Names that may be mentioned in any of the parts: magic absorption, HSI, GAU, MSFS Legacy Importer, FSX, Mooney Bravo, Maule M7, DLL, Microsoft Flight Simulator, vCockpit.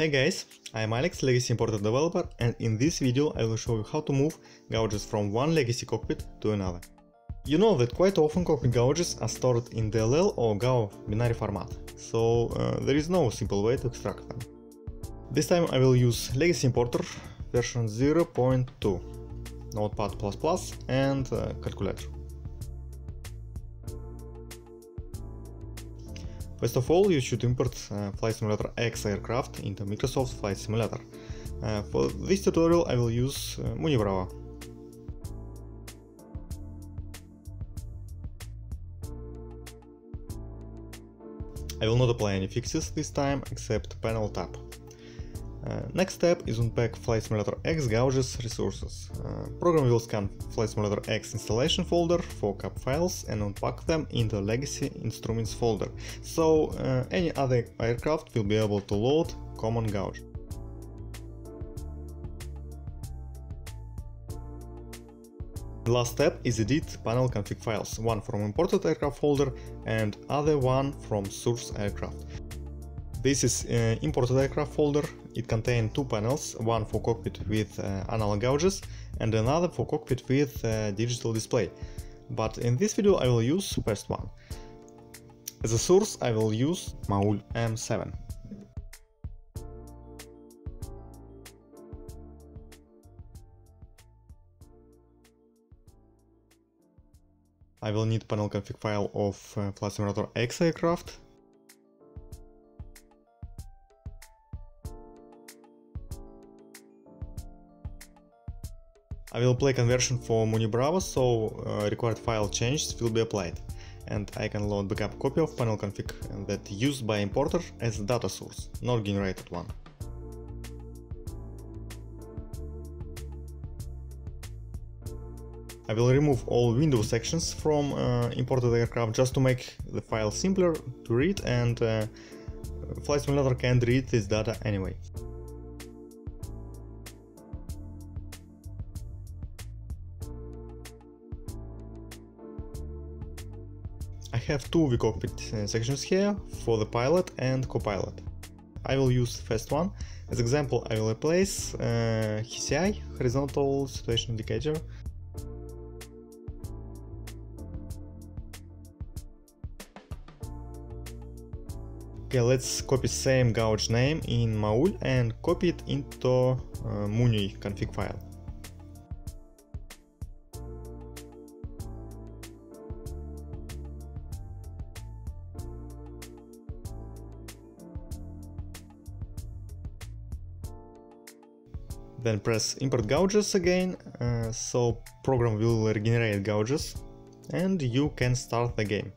Hey guys, I'm Alex, Legacy Importer developer, and in this video I will show you how to move gauges from one Legacy cockpit to another. You know that quite often cockpit gauges are stored in DLL or GAU binary format, so there is no simple way to extract them. This time I will use Legacy Importer version 0.2, Notepad++, and calculator. First of all, you should import Flight Simulator X aircraft into Microsoft Flight Simulator. For this tutorial I will use Mooney Bravo. I will not apply any fixes this time, except panel tab. Next step is unpack Flight Simulator X gauges resources. Program will scan Flight Simulator X installation folder for cap files and unpack them in the Legacy Instruments folder, so any other aircraft will be able to load common gauge. The last step is edit panel config files, one from imported aircraft folder and other one from source aircraft. This is imported aircraft folder. It contains two panels, one for cockpit with analog gauges and another for cockpit with digital display. But in this video I will use first one. As a source I will use Maule M7. I will need panel config file of Flight Simulator X aircraft. I will play conversion for Mooney Bravo, so required file changes will be applied, and I can load backup copy of panel config that used by importer as data source, not generated one. I will remove all window sections from imported aircraft just to make the file simpler to read, and Flight Simulator can't read this data anyway. I have two vCockpit sections here for the pilot and copilot. I will use the first one. As example, I will replace HSI, horizontal situation indicator. Okay, let's copy same gauge name in Maule and copy it into Mooney config file. Then press import gauges again, so program will regenerate gauges and you can start the game.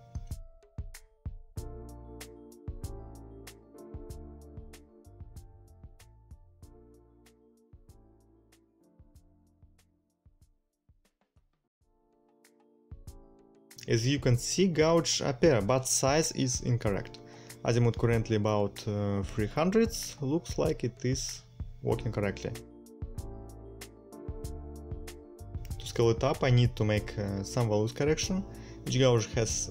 As you can see, gauge appear, but size is incorrect. Azimuth currently about 300, looks like it is working correctly. Scale it up, I need to make some values correction. Each gauge has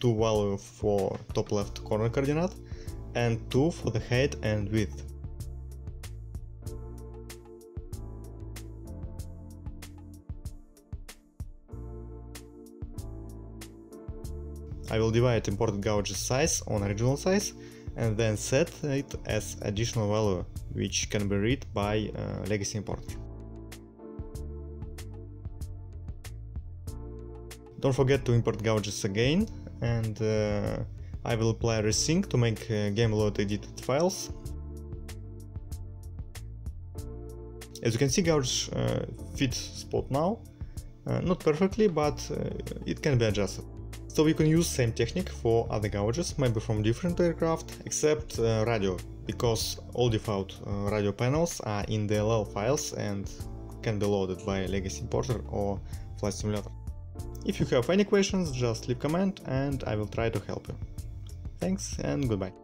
two values for top left corner coordinate and two for the height and width. I will divide imported gauge's size on original size and then set it as additional value, which can be read by Legacy Importer. Don't forget to import gauges again, and I will apply resync to make game load edited files. As you can see, gauge fits spot now, not perfectly, but it can be adjusted. So we can use same technique for other gauges, maybe from different aircraft, except radio, because all default radio panels are in DLL files and can be loaded by Legacy Importer or Flight Simulator. If you have any questions, just leave a comment and I will try to help you. Thanks and goodbye.